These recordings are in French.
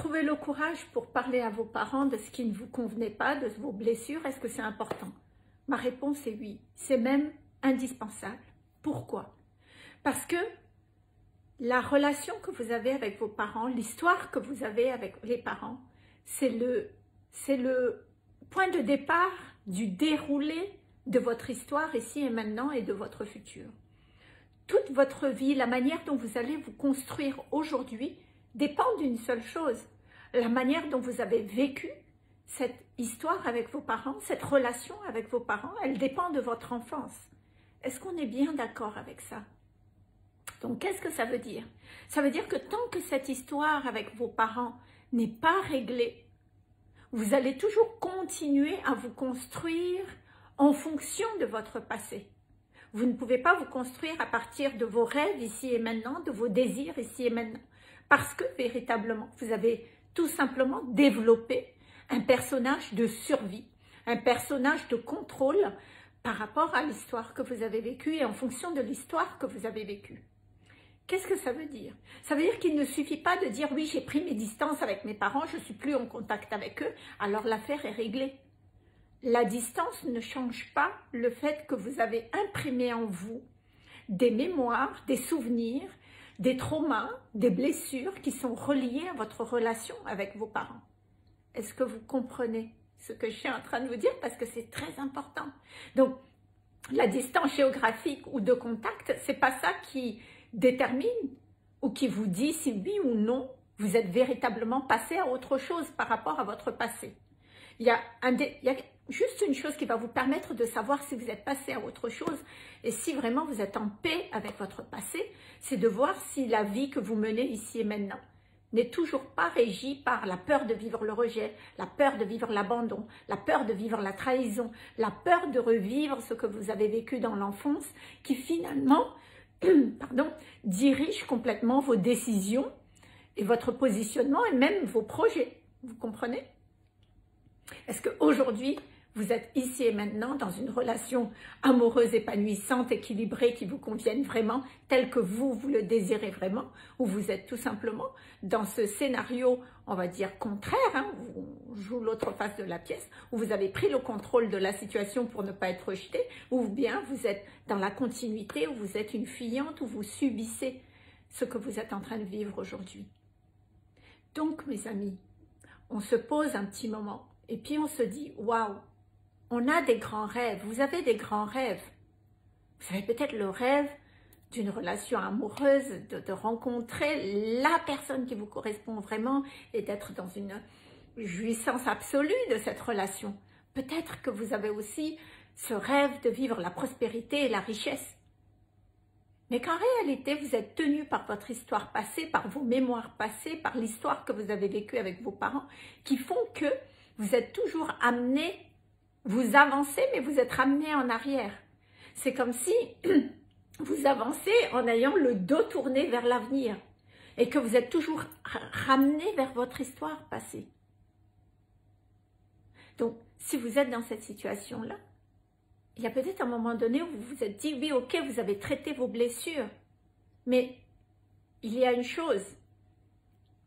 Trouvez le courage pour parler à vos parents de ce qui ne vous convenait pas, de vos blessures. Est-ce que c'est important? Ma réponse est oui. C'est même indispensable. Pourquoi? Parce que la relation que vous avez avec vos parents, l'histoire que vous avez avec les parents, c'est le point de départ du déroulé de votre histoire ici et maintenant et de votre futur. Toute votre vie, la manière dont vous allez vous construire aujourd'hui dépend d'une seule chose, la manière dont vous avez vécu cette histoire avec vos parents, cette relation avec vos parents, elle dépend de votre enfance. Est-ce qu'on est bien d'accord avec ça? Donc, qu'est-ce que ça veut dire? Ça veut dire que tant que cette histoire avec vos parents n'est pas réglée, vous allez toujours continuer à vous construire en fonction de votre passé. Vous ne pouvez pas vous construire à partir de vos rêves ici et maintenant, de vos désirs ici et maintenant, parce que véritablement, vous avez tout simplement développé un personnage de survie, un personnage de contrôle par rapport à l'histoire que vous avez vécue et en fonction de l'histoire que vous avez vécue. Qu'est-ce que ça veut dire? Ça veut dire qu'il ne suffit pas de dire « oui, j'ai pris mes distances avec mes parents, je ne suis plus en contact avec eux », alors l'affaire est réglée. La distance ne change pas le fait que vous avez imprimé en vous des mémoires, des souvenirs, des traumas, des blessures qui sont reliées à votre relation avec vos parents. Est-ce que vous comprenez ce que je suis en train de vous dire? Parce que c'est très important. Donc, la distance géographique ou de contact, ce n'est pas ça qui détermine ou qui vous dit si oui ou non vous êtes véritablement passé à autre chose par rapport à votre passé. Il y a juste une chose qui va vous permettre de savoir si vous êtes passé à autre chose et si vraiment vous êtes en paix avec votre passé, c'est de voir si la vie que vous menez ici et maintenant n'est toujours pas régie par la peur de vivre le rejet, la peur de vivre l'abandon, la peur de vivre la trahison, la peur de revivre ce que vous avez vécu dans l'enfance qui finalement dirige complètement vos décisions et votre positionnement et même vos projets. Vous comprenez? Est-ce qu'aujourd'hui, vous êtes ici et maintenant dans une relation amoureuse, épanouissante, équilibrée, qui vous convienne vraiment, telle que vous le désirez vraiment, ou vous êtes tout simplement dans ce scénario, on va dire, contraire, on joue l'autre face de la pièce, où vous avez pris le contrôle de la situation pour ne pas être rejeté, ou bien vous êtes dans la continuité, où vous êtes une fuyante, où vous subissez ce que vous êtes en train de vivre aujourd'hui. Donc, mes amis, on se pose un petit moment, et puis on se dit, waouh, on a des grands rêves, vous avez des grands rêves. Vous avez peut-être le rêve d'une relation amoureuse, de rencontrer la personne qui vous correspond vraiment et d'être dans une jouissance absolue de cette relation. Peut-être que vous avez aussi ce rêve de vivre la prospérité et la richesse. Mais qu'en réalité, vous êtes tenu par votre histoire passée, par vos mémoires passées, par l'histoire que vous avez vécue avec vos parents, qui font que vous êtes toujours amené, vous avancez, mais vous êtes ramené en arrière. C'est comme si vous avancez en ayant le dos tourné vers l'avenir et que vous êtes toujours ramené vers votre histoire passée. Donc, si vous êtes dans cette situation-là, il y a peut-être un moment donné où vous vous êtes dit, oui, ok, vous avez traité vos blessures, mais il y a une chose,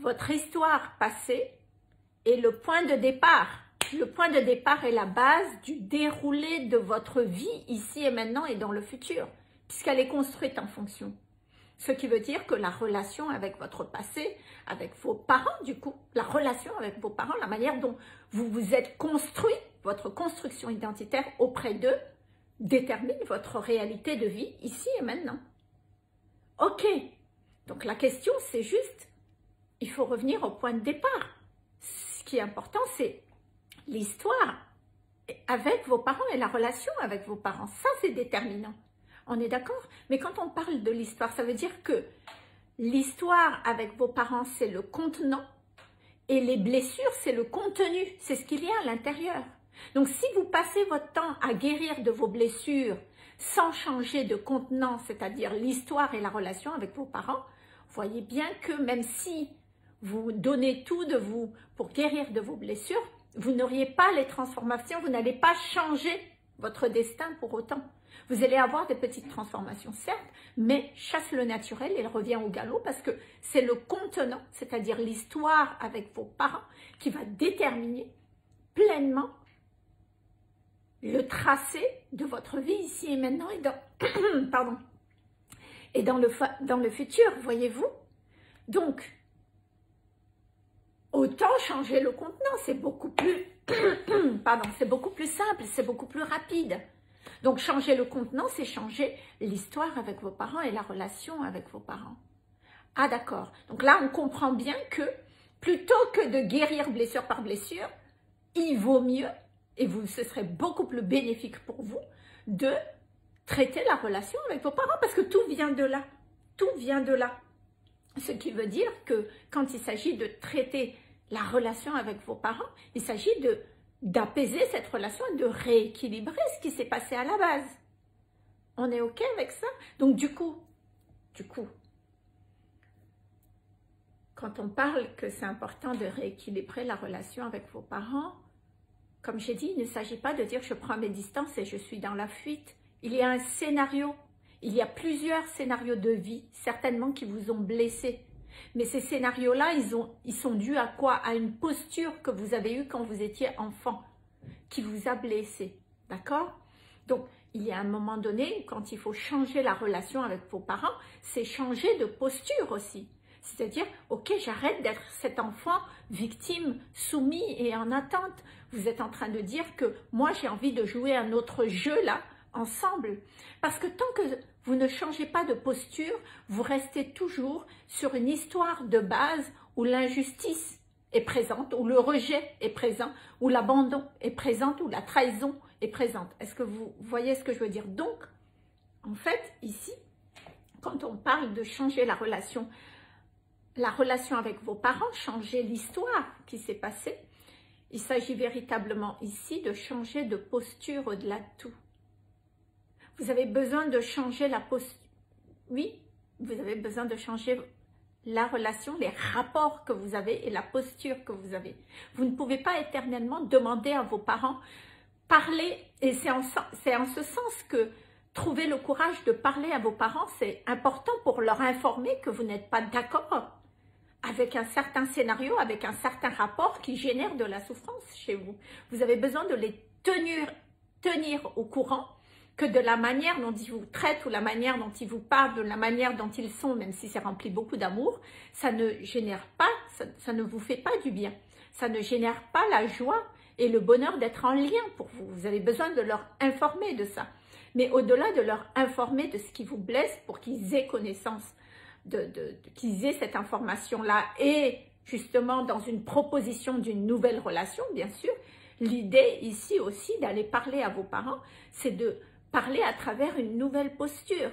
votre histoire passée, et le point de départ. Le point de départ est la base du déroulé de votre vie ici et maintenant et dans le futur, puisqu'elle est construite en fonction. Ce qui veut dire que la relation avec votre passé, avec vos parents du coup, la relation avec vos parents, la manière dont vous vous êtes construit, votre construction identitaire auprès d'eux, détermine votre réalité de vie ici et maintenant. Ok, donc la question c'est juste, il faut revenir au point de départ. Ce qui est important, c'est l'histoire avec vos parents et la relation avec vos parents. Ça, c'est déterminant. On est d'accord? Mais quand on parle de l'histoire, ça veut dire que l'histoire avec vos parents, c'est le contenant et les blessures, c'est le contenu. C'est ce qu'il y a à l'intérieur. Donc, si vous passez votre temps à guérir de vos blessures sans changer de contenant, c'est-à-dire l'histoire et la relation avec vos parents, voyez bien que même si vous donnez tout de vous pour guérir de vos blessures, vous n'auriez pas les transformations, vous n'allez pas changer votre destin pour autant. Vous allez avoir des petites transformations, certes, mais chasse le naturel, il revient au galop parce que c'est le contenant, c'est-à-dire l'histoire avec vos parents, qui va déterminer pleinement le tracé de votre vie ici et maintenant et dans, pardon, et dans le futur, voyez-vous. Donc, autant changer le contenant, c'est beaucoup plus, pardon, c'est beaucoup plus simple, c'est beaucoup plus rapide. Donc, changer le contenant, c'est changer l'histoire avec vos parents et la relation avec vos parents. Ah, d'accord. Donc là, on comprend bien que plutôt que de guérir blessure par blessure, il vaut mieux, et vous, ce serait beaucoup plus bénéfique pour vous, de traiter la relation avec vos parents parce que tout vient de là. Tout vient de là. Ce qui veut dire que quand il s'agit de traiter la relation avec vos parents, il s'agit d'apaiser cette relation et de rééquilibrer ce qui s'est passé à la base. On est OK avec ça? Donc du coup, quand on parle que c'est important de rééquilibrer la relation avec vos parents, comme j'ai dit, il ne s'agit pas de dire je prends mes distances et je suis dans la fuite. Il y a un scénario, il y a plusieurs scénarios de vie, certainement qui vous ont blessé. Mais ces scénarios-là, ils sont dus à quoi? À une posture que vous avez eue quand vous étiez enfant, qui vous a blessé, d'accord? Donc, il y a un moment donné, quand il faut changer la relation avec vos parents, c'est changer de posture aussi. C'est-à-dire, ok, j'arrête d'être cet enfant victime, soumis et en attente. Vous êtes en train de dire que moi, j'ai envie de jouer un autre jeu là, ensemble. Parce que tant que vous ne changez pas de posture, vous restez toujours sur une histoire de base où l'injustice est présente, où le rejet est présent, où l'abandon est présent, où la trahison est présente. Est-ce que vous voyez ce que je veux dire? Donc, en fait, ici, quand on parle de changer la relation avec vos parents, changer l'histoire qui s'est passée, il s'agit véritablement ici de changer de posture au-delà de tout. Vous avez besoin de changer la posture. Oui, vous avez besoin de changer la relation, les rapports que vous avez et la posture que vous avez. Vous ne pouvez pas éternellement demander à vos parents, parler, et c'est en ce sens que trouver le courage de parler à vos parents, c'est important pour leur informer que vous n'êtes pas d'accord avec un certain scénario, avec un certain rapport qui génère de la souffrance chez vous. Vous avez besoin de les tenir au courant que de la manière dont ils vous traitent ou la manière dont ils vous parlent, de la manière dont ils sont, même si c'est rempli beaucoup d'amour, ça ne génère pas, ça ne vous fait pas du bien. Ça ne génère pas la joie et le bonheur d'être en lien pour vous. Vous avez besoin de leur informer de ça. Mais au-delà de leur informer de ce qui vous blesse pour qu'ils aient connaissance, qu'ils aient cette information-là et justement dans une proposition d'une nouvelle relation, bien sûr, l'idée ici aussi d'aller parler à vos parents, c'est de parler à travers une nouvelle posture.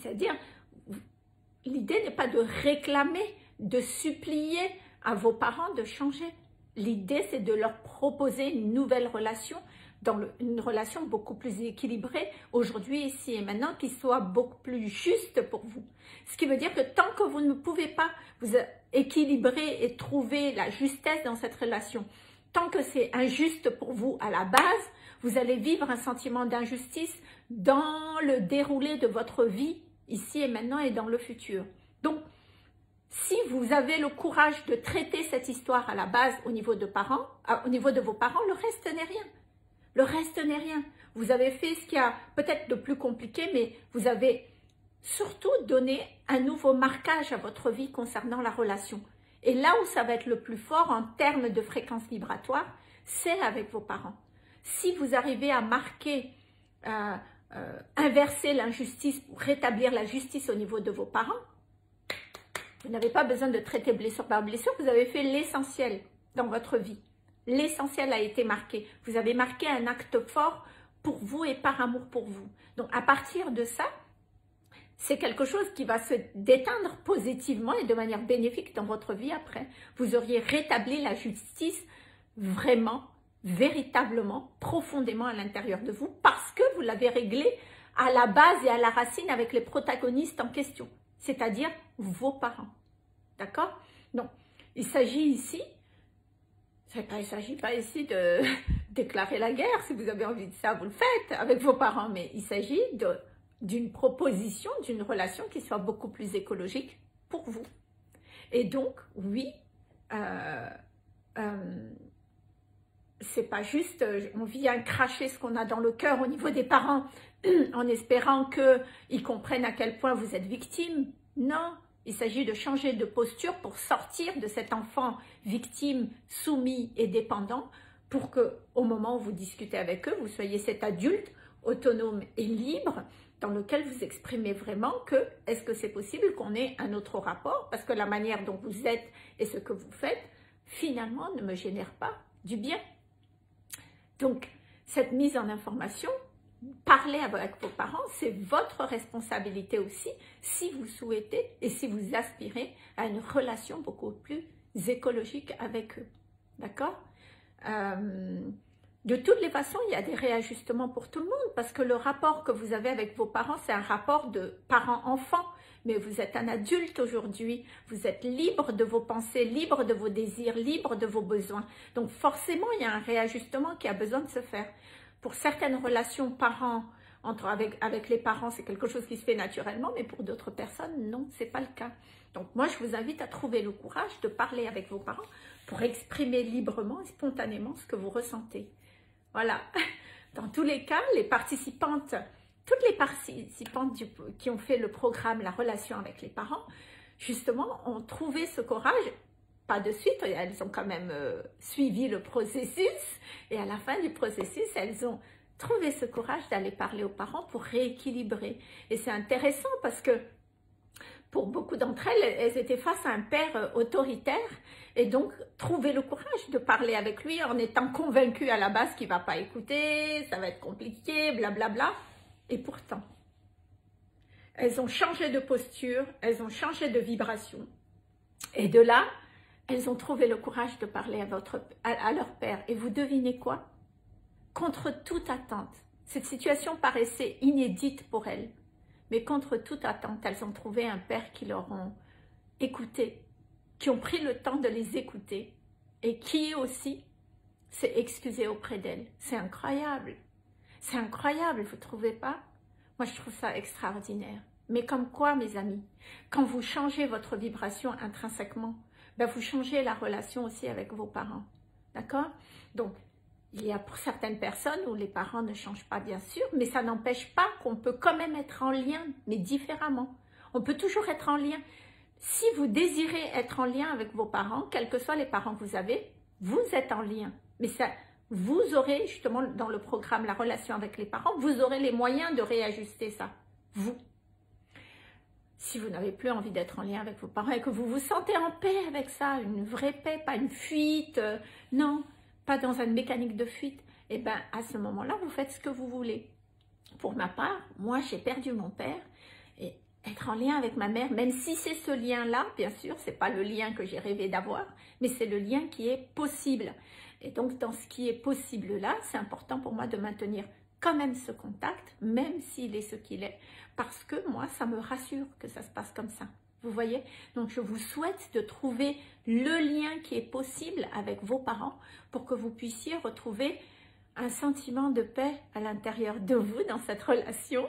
C'est-à-dire, l'idée n'est pas de réclamer, de supplier à vos parents de changer. L'idée, c'est de leur proposer une nouvelle relation, une relation beaucoup plus équilibrée, aujourd'hui, ici et maintenant, qui soit beaucoup plus juste pour vous. Ce qui veut dire que tant que vous ne pouvez pas vous équilibrer et trouver la justesse dans cette relation, tant que c'est injuste pour vous à la base, vous allez vivre un sentiment d'injustice dans le déroulé de votre vie, ici et maintenant et dans le futur. Donc, si vous avez le courage de traiter cette histoire à la base au niveau de vos parents, le reste n'est rien. Le reste n'est rien. Vous avez fait ce qu'il y a peut-être de plus compliqué, mais vous avez surtout donné un nouveau marquage à votre vie concernant la relation. Et là où ça va être le plus fort en termes de fréquence vibratoire, c'est avec vos parents. Si vous arrivez à marquer, inverser l'injustice, rétablir la justice au niveau de vos parents, vous n'avez pas besoin de traiter blessure par blessure, vous avez fait l'essentiel dans votre vie. L'essentiel a été marqué. Vous avez marqué un acte fort pour vous et par amour pour vous. Donc à partir de ça, c'est quelque chose qui va se déteindre positivement et de manière bénéfique dans votre vie après. Vous auriez rétabli la justice vraiment, véritablement, profondément à l'intérieur de vous parce que vous l'avez réglé à la base et à la racine avec les protagonistes en question, c'est-à-dire vos parents. D'accord? Donc, il s'agit ici, il ne s'agit pas ici déclarer la guerre, si vous avez envie de ça, vous le faites avec vos parents, mais il s'agit d'une proposition, d'une relation qui soit beaucoup plus écologique pour vous. Et donc, oui, c'est pas juste, on vient cracher ce qu'on a dans le cœur au niveau des parents en espérant qu'ils comprennent à quel point vous êtes victime. Non, il s'agit de changer de posture pour sortir de cet enfant victime, soumis et dépendant, pour qu'au moment où vous discutez avec eux, vous soyez cet adulte autonome et libre dans lequel vous exprimez vraiment que est-ce que c'est possible qu'on ait un autre rapport, parce que la manière dont vous êtes et ce que vous faites, finalement, ne me génère pas du bien. Donc, cette mise en information, parlez avec vos parents, c'est votre responsabilité aussi, si vous souhaitez et si vous aspirez à une relation beaucoup plus écologique avec eux. D'accord ? De toutes les façons, il y a des réajustements pour tout le monde, parce que le rapport que vous avez avec vos parents, c'est un rapport de parent-enfant, mais vous êtes un adulte aujourd'hui, vous êtes libre de vos pensées, libre de vos désirs, libre de vos besoins. Donc forcément, il y a un réajustement qui a besoin de se faire. Pour certaines relations parents, avec les parents, c'est quelque chose qui se fait naturellement, mais pour d'autres personnes, non, c'est pas le cas. Donc moi, je vous invite à trouver le courage de parler avec vos parents pour exprimer librement et spontanément ce que vous ressentez. Voilà, dans tous les cas, les participantes, toutes les participantes qui ont fait le programme La relation avec les parents, justement, ont trouvé ce courage, pas de suite, elles ont quand même suivi le processus, et à la fin du processus, elles ont trouvé ce courage d'aller parler aux parents pour rééquilibrer. Et c'est intéressant parce que pour beaucoup d'entre elles, elles étaient face à un père autoritaire, et donc trouver le courage de parler avec lui en étant convaincu à la base qu'il ne va pas écouter, ça va être compliqué, blablabla. Et pourtant, elles ont changé de posture, elles ont changé de vibration, et de là, elles ont trouvé le courage de parler à leur père. Et vous devinez quoi? Contre toute attente, cette situation paraissait inédite pour elles. Mais contre toute attente, elles ont trouvé un père qui leur ont écouté, qui ont pris le temps de les écouter et qui aussi s'est excusé auprès d'elles. C'est incroyable. C'est incroyable, vous ne trouvez pas? Moi, je trouve ça extraordinaire. Mais comme quoi, mes amis, quand vous changez votre vibration intrinsèquement, ben vous changez la relation aussi avec vos parents. D'accord? Donc, il y a pour certaines personnes où les parents ne changent pas, bien sûr, mais ça n'empêche pas qu'on peut quand même être en lien, mais différemment. On peut toujours être en lien. Si vous désirez être en lien avec vos parents, quels que soient les parents que vous avez, vous êtes en lien. Mais ça, vous aurez justement dans le programme La relation avec les parents, vous aurez les moyens de réajuster ça, vous. Si vous n'avez plus envie d'être en lien avec vos parents et que vous vous sentez en paix avec ça, une vraie paix, pas une fuite, non, pas dans une mécanique de fuite, et bien à ce moment-là, vous faites ce que vous voulez. Pour ma part, moi j'ai perdu mon père, et être en lien avec ma mère, même si c'est ce lien-là, bien sûr, c'est pas le lien que j'ai rêvé d'avoir, mais c'est le lien qui est possible. Et donc dans ce qui est possible-là, c'est important pour moi de maintenir quand même ce contact, même s'il est ce qu'il est, parce que moi, ça me rassure que ça se passe comme ça. Vous voyez? Donc, je vous souhaite de trouver le lien qui est possible avec vos parents pour que vous puissiez retrouver un sentiment de paix à l'intérieur de vous dans cette relation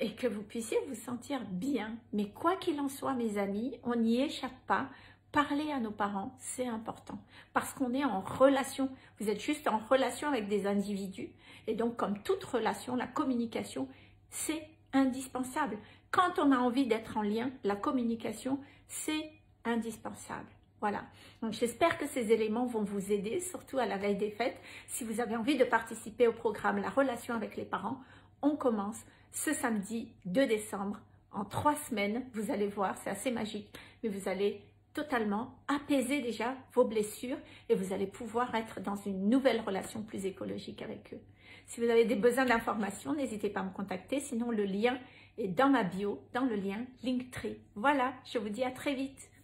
et que vous puissiez vous sentir bien. Mais quoi qu'il en soit, mes amis, on n'y échappe pas. Parler à nos parents, c'est important parce qu'on est en relation. Vous êtes juste en relation avec des individus et donc, comme toute relation, la communication, c'est indispensable. Quand on a envie d'être en lien, la communication, c'est indispensable. Voilà. Donc, j'espère que ces éléments vont vous aider, surtout à la veille des fêtes. Si vous avez envie de participer au programme La relation avec les parents, on commence ce samedi 2 décembre. En 3 semaines, vous allez voir, c'est assez magique, mais vous allez totalement apaiser déjà vos blessures et vous allez pouvoir être dans une nouvelle relation plus écologique avec eux. Si vous avez des besoins d'informations, n'hésitez pas à me contacter, sinon le lien est dans ma bio, dans le lien Linktree. Voilà, je vous dis à très vite.